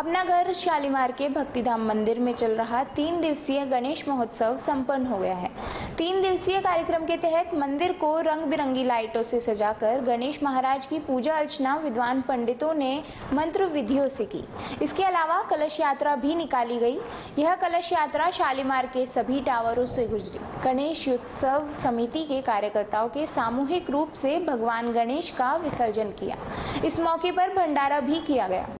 अपना घर शालीमार के भक्तिधाम मंदिर में चल रहा 3 दिवसीय गणेश महोत्सव संपन्न हो गया है। 3 दिवसीय कार्यक्रम के तहत मंदिर को रंग बिरंगी लाइटों से सजाकर गणेश महाराज की पूजा अर्चना विद्वान पंडितों ने मंत्र विधियों से की। इसके अलावा कलश यात्रा भी निकाली गई। यह कलश यात्रा शालीमार के सभी टावरों से गुजरी। गणेश उत्सव समिति के कार्यकर्ताओं के सामूहिक रूप से भगवान गणेश का विसर्जन किया। इस मौके पर भंडारा भी किया गया।